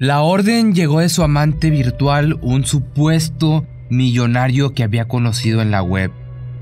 La orden llegó de su amante virtual, un supuesto millonario que había conocido en la web.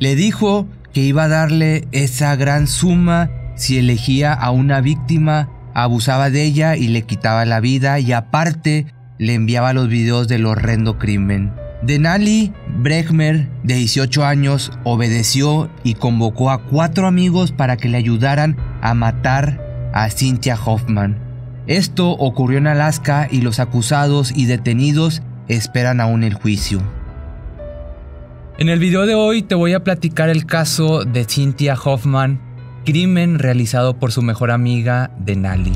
Le dijo que iba a darle esa gran suma si elegía a una víctima, abusaba de ella y le quitaba la vida, y aparte le enviaba los videos del horrendo crimen. Denali Brehmer, de 18 años, obedeció y convocó a 4 amigos para que le ayudaran a matar a Cynthia Hoffman. Esto ocurrió en Alaska y los acusados y detenidos esperan aún el juicio. En el video de hoy te voy a platicar el caso de Cynthia Hoffman, crimen realizado por su mejor amiga Denali.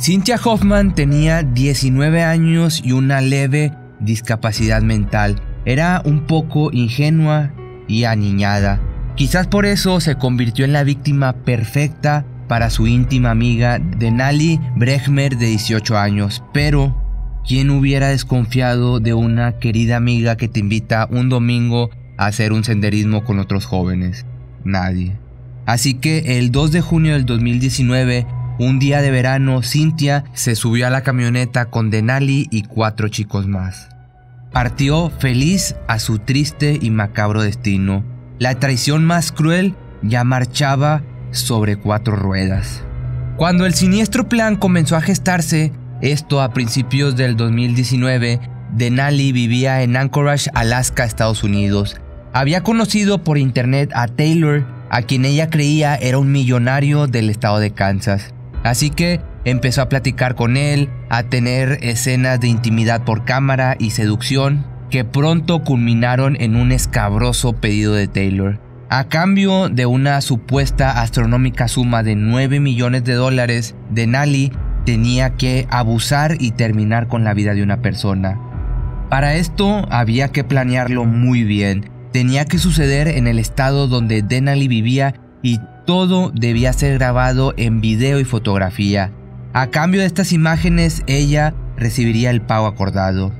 Cynthia Hoffman tenía 19 años y una leve discapacidad mental. Era un poco ingenua y aniñada. Quizás por eso se convirtió en la víctima perfecta para su íntima amiga Denali Brehmer, de 18 años. Pero, ¿quién hubiera desconfiado de una querida amiga que te invita un domingo a hacer un senderismo con otros jóvenes? Nadie. Así que el 2 de junio del 2019, un día de verano, Cynthia se subió a la camioneta con Denali y 4 chicos más. Partió feliz a su triste y macabro destino. La traición más cruel ya marchaba sobre 4 ruedas. Cuando el siniestro plan comenzó a gestarse, esto a principios del 2019, Denali vivía en Anchorage, Alaska, Estados Unidos. Había conocido por internet a Taylor, a quien ella creía era un millonario del estado de Kansas. Así que empezó a platicar con él, a tener escenas de intimidad por cámara y seducción, que pronto culminaron en un escabroso pedido de Taylor. A cambio de una supuesta astronómica suma de $9 millones, Denali tenía que abusar y terminar con la vida de una persona. Para esto había que planearlo muy bien. Tenía que suceder en el estado donde Denali vivía y todo debía ser grabado en video y fotografía. A cambio de estas imágenes, ella recibiría el pago acordado.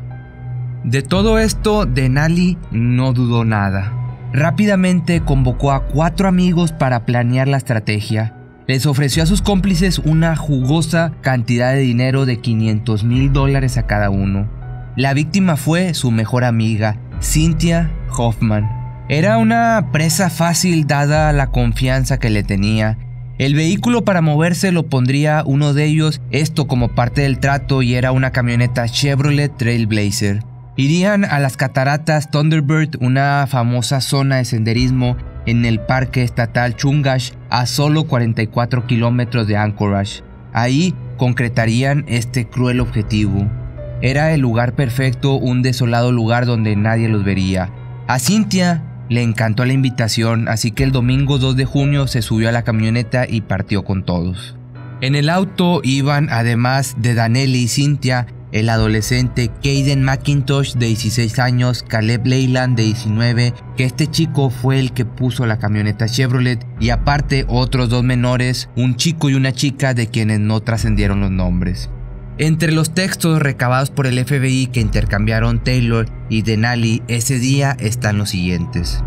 De todo esto, Denali no dudó nada. Rápidamente convocó a 4 amigos para planear la estrategia. Les ofreció a sus cómplices una jugosa cantidad de dinero de $500,000 a cada uno. La víctima fue su mejor amiga, Cynthia Hoffman. Era una presa fácil dada la confianza que le tenía. El vehículo para moverse lo pondría uno de ellos, esto como parte del trato, y era una camioneta Chevrolet Trailblazer. Irían a las cataratas Thunderbird, una famosa zona de senderismo en el parque estatal Chugach, a solo 44 kilómetros de Anchorage. Ahí concretarían este cruel objetivo. Era el lugar perfecto, un desolado lugar donde nadie los vería. A Cynthia le encantó la invitación, así que el domingo 2 de junio se subió a la camioneta y partió con todos. En el auto iban, además de Denali y Cynthia, el adolescente Kayden McIntosh, de 16 años, Caleb Leyland, de 19, que este chico fue el que puso la camioneta Chevrolet, y aparte otros 2 menores, un chico y una chica, de quienes no trascendieron los nombres. Entre los textos recabados por el FBI que intercambiaron Taylor y Denali ese día están los siguientes.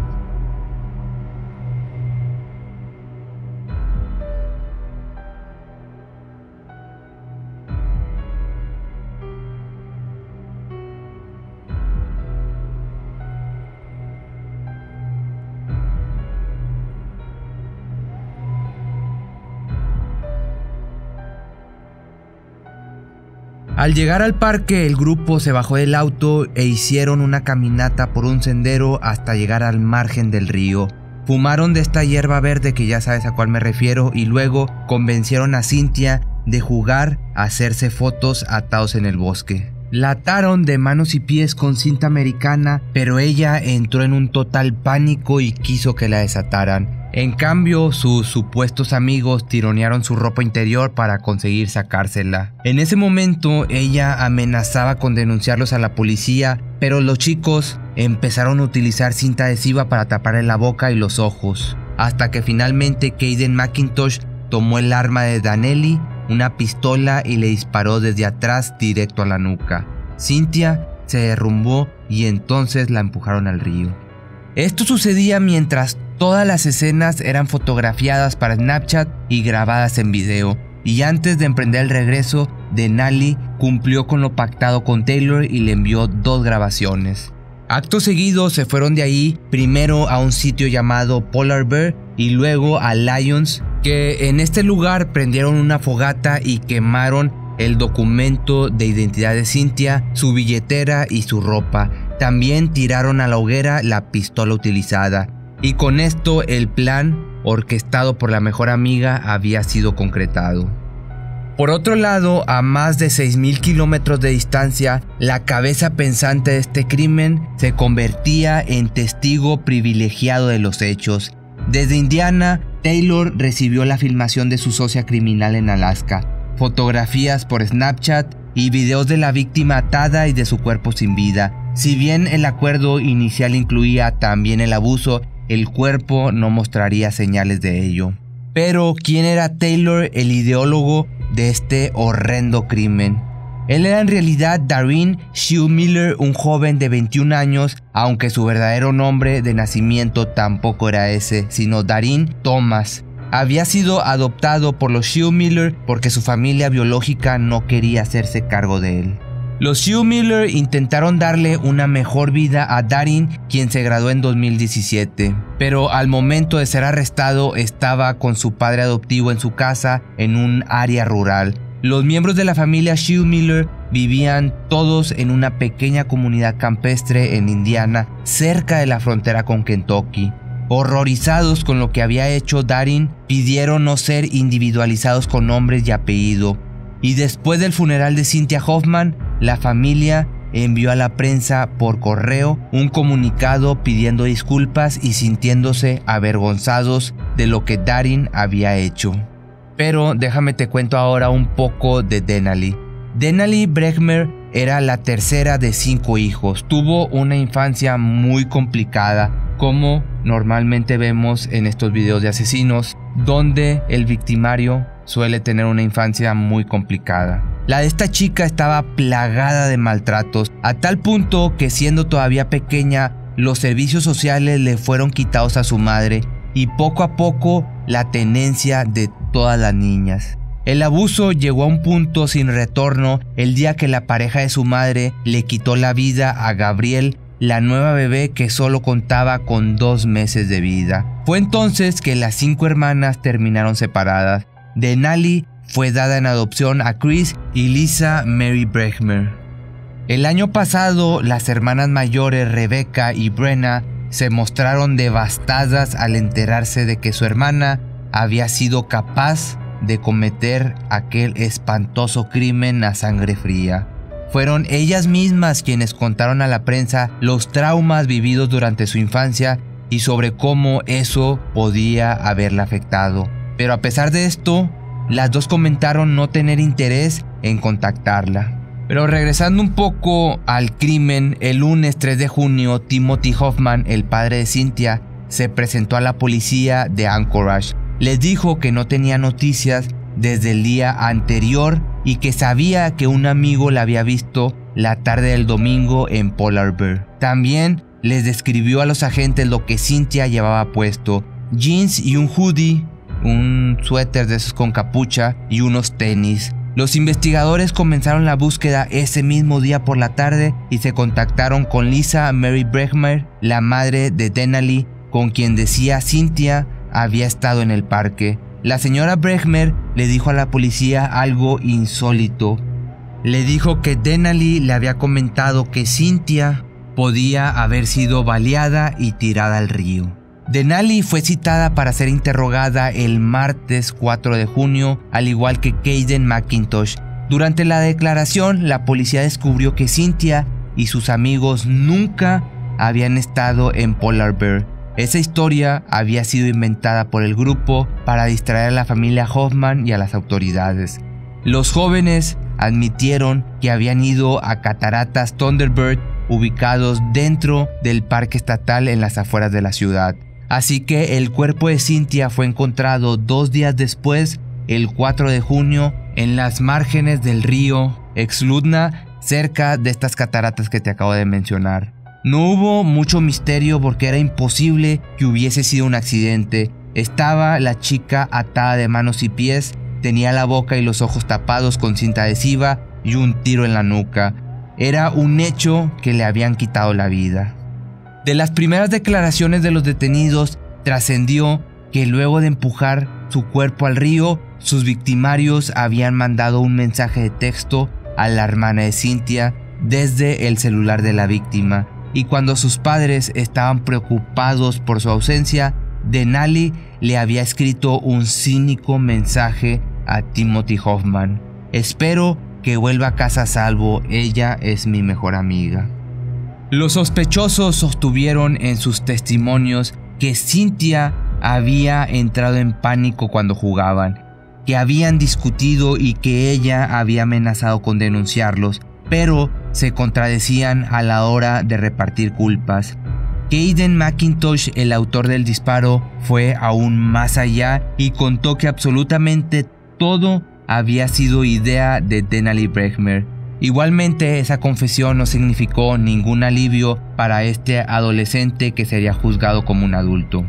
Al llegar al parque, el grupo se bajó del auto e hicieron una caminata por un sendero hasta llegar al margen del río. Fumaron de esta hierba verde, que ya sabes a cuál me refiero, y luego convencieron a Cynthia de jugar a hacerse fotos atados en el bosque. La ataron de manos y pies con cinta americana, pero ella entró en un total pánico y quiso que la desataran. En cambio, sus supuestos amigos tironearon su ropa interior para conseguir sacársela. En ese momento, ella amenazaba con denunciarlos a la policía, pero los chicos empezaron a utilizar cinta adhesiva para taparle la boca y los ojos, hasta que finalmente Kayden McIntosh tomó el arma de Denali, una pistola, y le disparó desde atrás directo a la nuca. Cynthia se derrumbó y entonces la empujaron al río. Esto sucedía mientras todas las escenas eran fotografiadas para Snapchat y grabadas en video, y antes de emprender el regreso, Denali cumplió con lo pactado con Taylor y le envió 2 grabaciones. Acto seguido se fueron de ahí, primero a un sitio llamado Polar Bear y luego a Lions, que en este lugar prendieron una fogata y quemaron el documento de identidad de Cynthia, su billetera y su ropa. También tiraron a la hoguera la pistola utilizada. Y con esto el plan, orquestado por la mejor amiga, había sido concretado. Por otro lado, a más de 6.000 kilómetros de distancia, la cabeza pensante de este crimen se convertía en testigo privilegiado de los hechos. Desde Indiana, Taylor recibió la filmación de su socia criminal en Alaska, fotografías por Snapchat y videos de la víctima atada y de su cuerpo sin vida. Si bien el acuerdo inicial incluía también el abuso, el cuerpo no mostraría señales de ello. Pero, ¿quién era Taylor, el ideólogo de este horrendo crimen? Él era en realidad Darin Schilmiller, un joven de 21 años, aunque su verdadero nombre de nacimiento tampoco era ese, sino Darin Thomas. Había sido adoptado por los Schilmiller porque su familia biológica no quería hacerse cargo de él. Los Schilmiller intentaron darle una mejor vida a Darin, quien se graduó en 2017, pero al momento de ser arrestado estaba con su padre adoptivo en su casa en un área rural. Los miembros de la familia Schilmiller vivían todos en una pequeña comunidad campestre en Indiana, cerca de la frontera con Kentucky. Horrorizados con lo que había hecho Darin, pidieron no ser individualizados con nombres y apellido. Y después del funeral de Cynthia Hoffman, la familia envió a la prensa por correo un comunicado pidiendo disculpas y sintiéndose avergonzados de lo que Darin había hecho. Pero déjame te cuento ahora un poco de Denali. Denali Brehmer era la tercera de 5 hijos. Tuvo una infancia muy complicada, como normalmente vemos en estos videos de asesinos, donde el victimario suele tener una infancia muy complicada. La de esta chica estaba plagada de maltratos, a tal punto que siendo todavía pequeña, los servicios sociales le fueron quitados a su madre y poco a poco la tenencia de todas las niñas. El abuso llegó a un punto sin retorno el día que la pareja de su madre le quitó la vida a Gabriel, la nueva bebé que solo contaba con 2 meses de vida. Fue entonces que las 5 hermanas terminaron separadas. Denali fue dada en adopción a Chris y Lisa Mary Brehmer. El año pasado, las hermanas mayores Rebecca y Brenna se mostraron devastadas al enterarse de que su hermana había sido capaz de cometer aquel espantoso crimen a sangre fría. Fueron ellas mismas quienes contaron a la prensa los traumas vividos durante su infancia y sobre cómo eso podía haberla afectado. Pero a pesar de esto, las 2 comentaron no tener interés en contactarla. Pero regresando un poco al crimen, el lunes 3 de junio, Timothy Hoffman, el padre de Cynthia, se presentó a la policía de Anchorage. Les dijo que no tenía noticias desde el día anterior y que sabía que un amigo la había visto la tarde del domingo en Polar Bear. También les describió a los agentes lo que Cynthia llevaba puesto: jeans y un hoodie, un suéter de esos con capucha y unos tenis. Los investigadores comenzaron la búsqueda ese mismo día por la tarde y se contactaron con Lisa Mary Brehmer, la madre de Denali, con quien decía Cynthia había estado en el parque. La señora Brehmer le dijo a la policía algo insólito. Le dijo que Denali le había comentado que Cynthia podía haber sido baleada y tirada al río. Denali fue citada para ser interrogada el martes 4 de junio, al igual que Kayden McIntosh. Durante la declaración, la policía descubrió que Cynthia y sus amigos nunca habían estado en Polar Bear. Esa historia había sido inventada por el grupo para distraer a la familia Hoffman y a las autoridades. Los jóvenes admitieron que habían ido a cataratas Thunderbird, ubicados dentro del parque estatal en las afueras de la ciudad. Así que el cuerpo de Cynthia fue encontrado 2 días después, el 4 de junio, en las márgenes del río Eklutna, cerca de estas cataratas que te acabo de mencionar. No hubo mucho misterio porque era imposible que hubiese sido un accidente. Estaba la chica atada de manos y pies, tenía la boca y los ojos tapados con cinta adhesiva y un tiro en la nuca. Era un hecho que le habían quitado la vida. De las primeras declaraciones de los detenidos, trascendió que luego de empujar su cuerpo al río, sus victimarios habían mandado un mensaje de texto a la hermana de Cynthia desde el celular de la víctima. Y cuando sus padres estaban preocupados por su ausencia, Denali le había escrito un cínico mensaje a Timothy Hoffman: "Espero que vuelva a casa a salvo, ella es mi mejor amiga". Los sospechosos sostuvieron en sus testimonios que Cynthia había entrado en pánico cuando jugaban, que habían discutido y que ella había amenazado con denunciarlos, pero se contradecían a la hora de repartir culpas. Kayden McIntosh, el autor del disparo, fue aún más allá y contó que absolutamente todo había sido idea de Denali Brehmer. Igualmente, esa confesión no significó ningún alivio para este adolescente que sería juzgado como un adulto.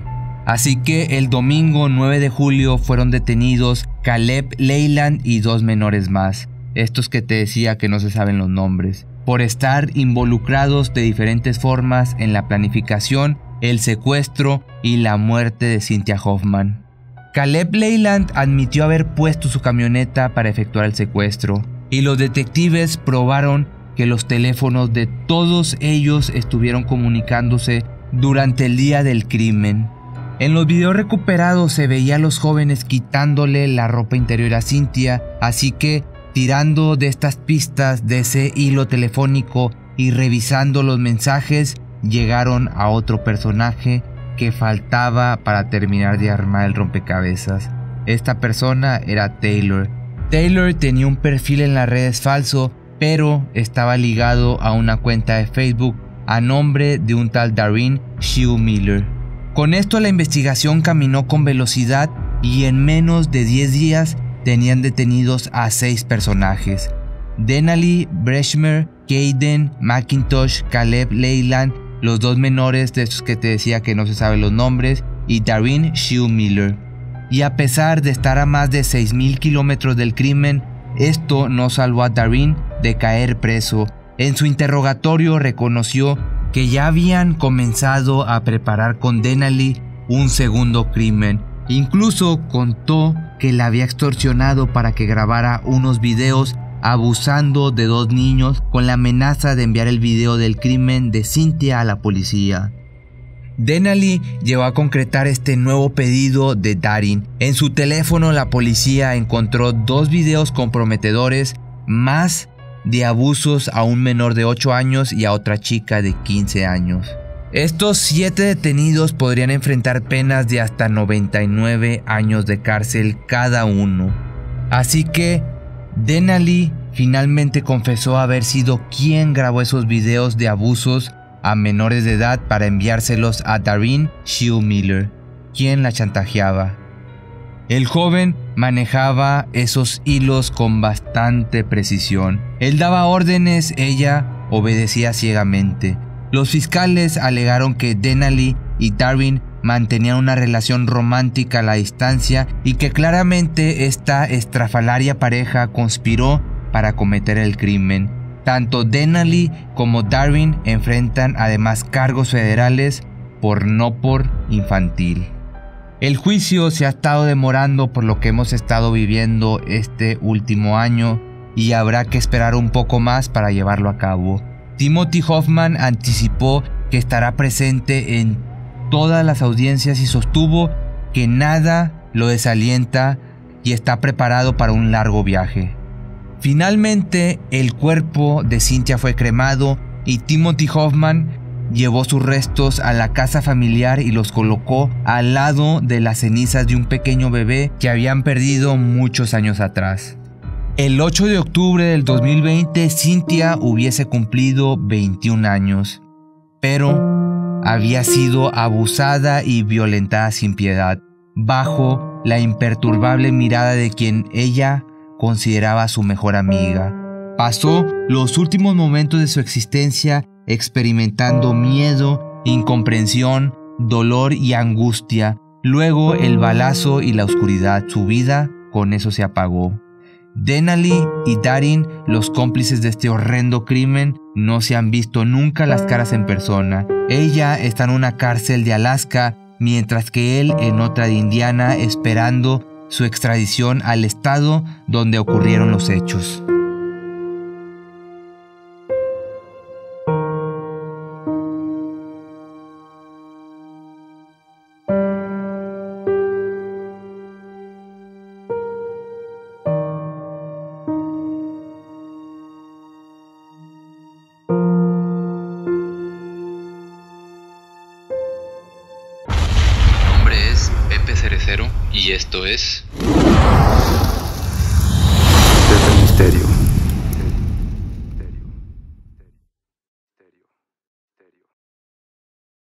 Así que el domingo 9 de julio fueron detenidos Caleb Leyland y dos menores más, estos que te decía que no se saben los nombres, por estar involucrados de diferentes formas en la planificación, el secuestro y la muerte de Cynthia Hoffman. Caleb Leyland admitió haber puesto su camioneta para efectuar el secuestro, y los detectives probaron que los teléfonos de todos ellos estuvieron comunicándose durante el día del crimen. En los videos recuperados se veía a los jóvenes quitándole la ropa interior a Cynthia, así que tirando de estas pistas, de ese hilo telefónico y revisando los mensajes, llegaron a otro personaje que faltaba para terminar de armar el rompecabezas. Esta persona era Taylor. Taylor tenía un perfil en las redes falso, pero estaba ligado a una cuenta de Facebook a nombre de un tal Darin Schilmiller. Con esto la investigación caminó con velocidad y en menos de 10 días tenían detenidos a 6 personajes: Denali Brehmer, Kayden McIntosh, Caleb Leyland, los dos menores de esos que te decía que no se saben los nombres, y Darin Schilmiller. Y a pesar de estar a más de 6.000 kilómetros del crimen, esto no salvó a Darin de caer preso. En su interrogatorio reconoció que ya habían comenzado a preparar con Denali un segundo crimen. Incluso contó que la había extorsionado para que grabara unos videos abusando de dos niños, con la amenaza de enviar el video del crimen de Cynthia a la policía. Denali llegó a concretar este nuevo pedido de Darin. En su teléfono la policía encontró 2 videos comprometedores más de abusos a un menor de 8 años y a otra chica de 15 años. Estos 7 detenidos podrían enfrentar penas de hasta 99 años de cárcel cada uno. Así que Denali finalmente confesó haber sido quien grabó esos videos de abusos a menores de edad para enviárselos a Darin Schilmiller, quien la chantajeaba. El joven manejaba esos hilos con bastante precisión. Él daba órdenes, ella obedecía ciegamente. Los fiscales alegaron que Denali y Darin mantenían una relación romántica a la distancia y que claramente esta estrafalaria pareja conspiró para cometer el crimen. Tanto Denali como Darin enfrentan además cargos federales por infantil. El juicio se ha estado demorando por lo que hemos estado viviendo este último año y habrá que esperar un poco más para llevarlo a cabo. Timothy Hoffman anticipó que estará presente en todas las audiencias y sostuvo que nada lo desalienta y está preparado para un largo viaje. Finalmente, el cuerpo de Cynthia fue cremado y Timothy Hoffman llevó sus restos a la casa familiar y los colocó al lado de las cenizas de un pequeño bebé que habían perdido muchos años atrás. El 8 de octubre del 2020, Cynthia hubiese cumplido 21 años, pero había sido abusada y violentada sin piedad, bajo la imperturbable mirada de quien ella consideraba su mejor amiga. Pasó los últimos momentos de su existencia experimentando miedo, incomprensión, dolor y angustia. Luego el balazo y la oscuridad. Su vida con eso se apagó. Denali y Darin, los cómplices de este horrendo crimen, no se han visto nunca las caras en persona. Ella está en una cárcel de Alaska, mientras que él en otra de Indiana, esperando su extradición al estado donde ocurrieron los hechos. Y esto es...